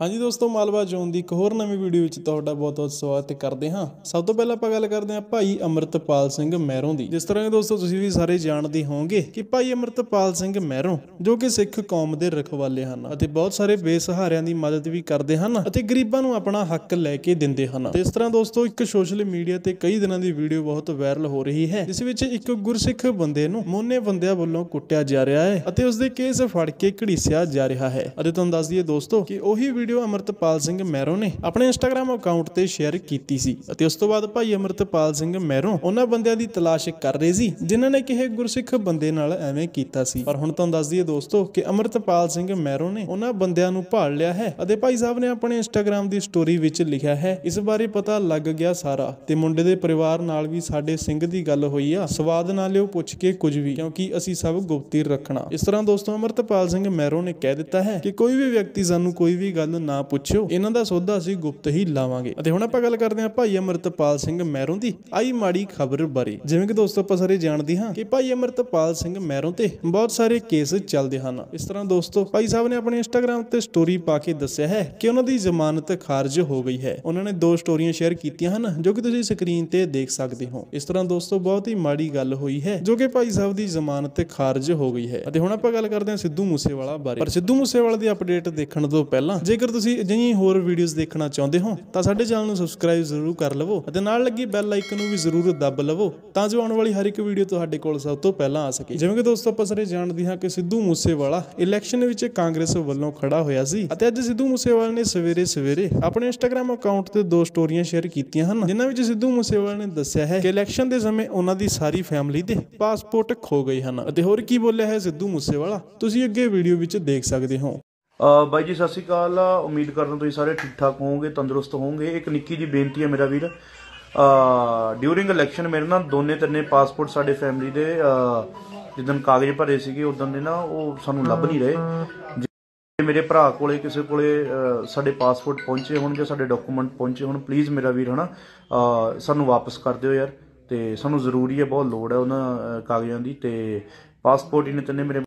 हाँ जी दोस्तों, मालवा जोन की एक होर नवीं वीडियो में तुहाडा बहुत बहुत स्वागत करते हाँ। सब तो पहले आप गल करते हैं भाई अमृतपाल सिंह मैरों की। जिस तरह दोस्तों तुसीं भी सारे जानते होंगे कि भाई अमृतपाल सिंह मैरों जो कि सिख कौम के रखवाले हैं, बहुत सारे बेसहारियां की मदद भी करते हैं और गरीबां नूं अपना हक लैके दिंदे हैं। इस तरह दोस्तों एक सोशल मीडिया से कई दिनों की वीडियो बहुत वायरल हो रही है, जिस विच एक गुरसिख बंदे नूं मोने बंदियां वल्लों कुटिया जा रहा है और उसके केस फड़ के घड़ीसिया जा रहा है। तुहानूं दस दईए दोस्तों कि उही वीडियो अमृतपाल सिंह मैरों ने अपने इंस्टाग्राम अकाउंट से शेयर की सी। उस तो बाद भाई अमृतपाल सिंह मैरों उन्होंने बंदियां दी तलाश कर रहे सी जिन्होंने किसी गुरसिख बंदे नाल ऐवें कीता सी। पर हुण तुहानूं दस दईए दोस्तों कि अमृतपाल सिंह मैरों ने उन्होंने बंदियां नूं भाल लिया है और भाई साहब ने अपने इंस्टाग्राम की स्टोरी विच लिखा है, इस बारे पता लग गया सारा ते मुंडे दे परिवार नाल भी साडे सिंह दी गल होई आ, सवाद ना लिओ पुछ के कुछ भी क्योंकि असीं सब गुप्ती रखना। इस तरह दोस्तों अमृतपाल सिंह मैरों ने कह दिता है कि कोई भी व्यक्ति सानूं कोई भी गल ना पुछो, इन्हां दा सौदा असीं गुप्त ही लावांगे। अते हुण आपां गल करदे हां भाई अमृतपाल सिंह मैरों दी आई माड़ी खबर बारे। जिवें कि दोस्तों आपां सारे जाणदे हां कि भाई अमृतपाल सिंह मैरों ते बहुत सारे केस चलदे हन। इस तरह दोस्तों भाई साहब ने अपने इंस्टाग्राम ते स्टोरी पा के दस्सिया है कि उन्हां दी जमानत खारिज हो गई है। उन्होंने दो स्टोरियां शेयर कीतियां हन जो कि तुसीं स्क्रीन ते देख सकदे हो। इस तरह दोस्तों बहुत ही माड़ी गल होई है जो कि भाई साहब दी जमानत खारिज हो गई है। अते हुण आपां गल करदे हां सिद्धू मूसेवाला बारे। पर सिद्धू मूसेवाला दी अपडेट देखण तो पहला जेकर तुसीं अजिही होर वीडियोस देखना चाहुंदे हो तां साडे चैनल नूं सबसक्राइब जरूर कर लवो अते नाल लगी बैल आइकन नूं भी जरूर दब लवो तां जो आउण वाली हर एक वीडियो तुहाडे कोल सब तों पहलां आ सके। जिवें कि दोस्तों आपां सारे जाणदे हां कि सिद्धू मूसेवाला इलैक्शन विच कांग्रेस वल्लों खड़ा होया सी अते अज सिद्धू मूसेवाला ने सवेरे सवेरे अपने इंस्टाग्राम अकाउंट ते दो स्टोरियां शेयर कीतियां हन जिन्हां विच सिद्धू मूसेवाला ने दस्सिया है कि इलैक्शन दे समय उन्हां दी सारी फैमिली दे पासपोर्ट खो गए हन अते होर की बोलिया है सिद्धू मूसेवाला तुसीं अग्गे वीडियो विच देख सकदे हो। ਬਾਈ ਜੀ ਸਤਿ ਸ਼੍ਰੀ ਅਕਾਲ, ਉਮੀਦ ਕਰਦਾ ਤੁਸੀਂ ਸਾਰੇ ਠੀਕ ਠਾਕ ਹੋਵੋਗੇ, ਤੰਦਰੁਸਤ ਹੋਵੋਗੇ। ਇੱਕ ਨਿੱਕੀ ਜੀ ਬੇਨਤੀ ਹੈ ਮੇਰਾ ਵੀਰ, ਡਿਊਰਿੰਗ ਇਲੈਕਸ਼ਨ ਮੇਰੇ ਨਾਲ ਦੋਨੇ ਤਿੰਨੇ ਪਾਸਪੋਰਟ ਸਾਡੇ ਫੈਮਿਲੀ ਦੇ ਜਿੱਦਨ ਕਾਗਜ਼ ਭਰੇ ਸੀਗੇ ਉਦੋਂ ਦੇ ਨਾ ਉਹ ਸਾਨੂੰ ਲੱਭ ਨਹੀਂ ਰਹੇ। ਜੇ ਮੇਰੇ ਭਰਾ ਕੋਲੇ ਕਿਸੇ ਕੋਲੇ ਸਾਡੇ ਪਾਸਪੋਰਟ ਪਹੁੰਚੇ ਹੋਣਗੇ, ਸਾਡੇ ਡਾਕੂਮੈਂਟ ਪਹੁੰਚੇ ਹੋਣ, ਪਲੀਜ਼ ਮੇਰਾ ਵੀਰ ਹਨਾ ਸਾਨੂੰ ਵਾਪਸ ਕਰ ਦਿਓ ਯਾਰ, ਤੇ ਸਾਨੂੰ ਜ਼ਰੂਰੀ ਹੈ, ਬਹੁਤ ਲੋੜ ਹੈ ਉਹਨਾਂ ਕਾਗਜ਼ਾਂ ਦੀ। ਤੇ ਪਾਸਪੋਰਟ ਇਹਨੇ ਤਿੰਨੇ ਮੇਰੇ